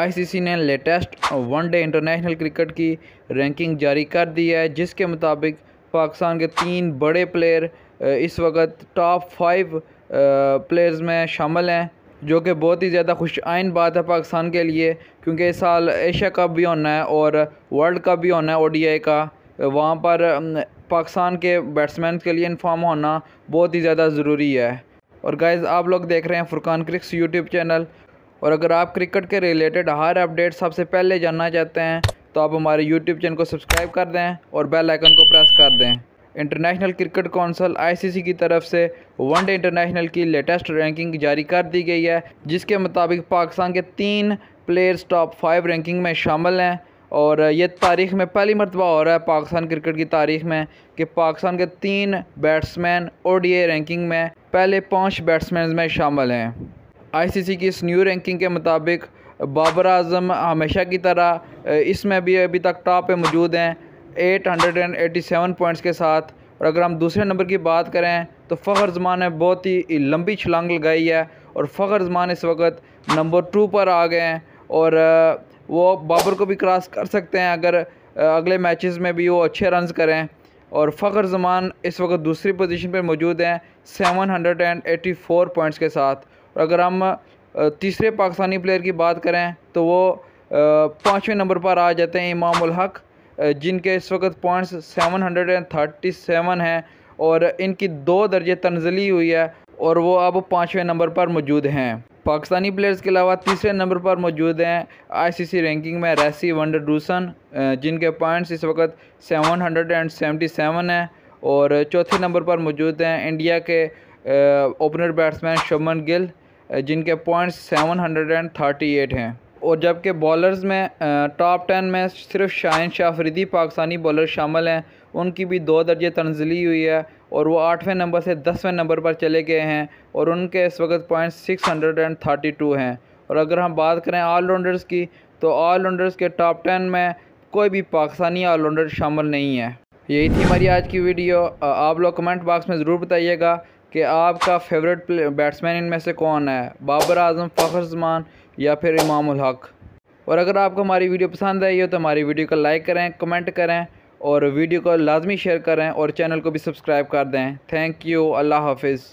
ICC ने latest one day international cricket की ranking जारी कर दी है, जिसके मुताबिक पाकिस्तान के तीन बड़े प्लेयर इस वक्त टॉप 5 प्लेयर्स में शामिल हैं, जो कि बहुत ही ज़्यादा खुशआइन बात है पाकिस्तान के लिए, क्योंकि इस साल एशिया कप भी होना है और वर्ल्ड कप भी होना है ओडीआई का। वहाँ पर पाकिस्तान के बैट्समैन के लिए इन्फॉर्म होना बहुत ही ज़्यादा ज़रूरी है। और गाइज़, आप लोग देख रहे हैं फुर्कान क्रिक्स यूट्यूब चैनल, और अगर आप क्रिकेट के रिलेटेड हर अपडेट सबसे पहले जानना चाहते हैं तो आप हमारे यूट्यूब चैनल को सब्सक्राइब कर दें और बेल आइकन को प्रेस कर दें। इंटरनेशनल क्रिकेट काउंसिल आईसीसी की तरफ से वनडे इंटरनेशनल की लेटेस्ट रैंकिंग जारी कर दी गई है, जिसके मुताबिक पाकिस्तान के 3 प्लेयर्स टॉप 5 रैंकिंग में शामिल हैं। और ये तारीख़ में पहली मरतबा हो रहा है पाकिस्तान क्रिकेट की तारीख़ में कि पाकिस्तान के 3 बैट्समैन ओडीआई रैंकिंग में पहले 5 बैट्समैन में शामिल हैं। आईसीसी की इस न्यू रैंकिंग के मुताबिक बाबर आजम हमेशा की तरह इसमें भी अभी तक टॉप पे मौजूद हैं 887 पॉइंट्स के साथ। और अगर हम दूसरे नंबर की बात करें तो फखर जमान ने बहुत ही लंबी छलांग लगाई है और फखर जमान इस वक्त नंबर 2 पर आ गए हैं, और वो बाबर को भी क्रॉस कर सकते हैं अगर अगले मैचेस में भी वो अच्छे रन करें। और फखर जमान इस वक्त दूसरी पोजीशन पर मौजूद हैं 784 पॉइंट्स के साथ। और अगर हम तीसरे पाकिस्तानी प्लेयर की बात करें तो वो 5वें नंबर पर आ जाते हैं इमाम-उल-हक, जिनके इस वक्त पॉइंट्स 737 हैं और इनकी 2 दर्जे तंजली हुई है और वो अब 5वें नंबर पर मौजूद हैं। पाकिस्तानी प्लेयर्स के अलावा तीसरे नंबर पर मौजूद हैं आईसीसी रैंकिंग में रैसी वंडर डूसन, जिनके पॉइंट्स इस वक्त 777 हैं। और चौथे नंबर पर मौजूद हैं इंडिया के ओपनर बैट्समैन शुमन गिल, जिनके पॉइंट्स 738 हैं। और जबकि बॉलर्स में टॉप 10 में सिर्फ शाहीन अफरीदी पाकिस्तानी बॉलर शामिल हैं, उनकी भी 2 दर्जे तंजली हुई है और वो 8वें नंबर से 10वें नंबर पर चले गए हैं और उनके इस वक्त पॉइंट 632 हैं। और अगर हम बात करें ऑलराउंडर्स की तो ऑलराउंडर्स के टॉप 10 में कोई भी पाकिस्तानी ऑलराउंडर शामिल नहीं है। यही थी हमारी आज की वीडियो। आप लोग कमेंट बॉक्स में ज़रूर बताइएगा कि आपका फेवरेट बैट्समैन इनमें से कौन है, बाबर आजम, फखर जमान या फिर इमामुल हक। और अगर आपको हमारी वीडियो पसंद आई हो तो हमारी वीडियो को लाइक करें, कमेंट करें और वीडियो को लाजमी शेयर करें और चैनल को भी सब्सक्राइब कर दें। Thank you. अल्लाह हाफिज़।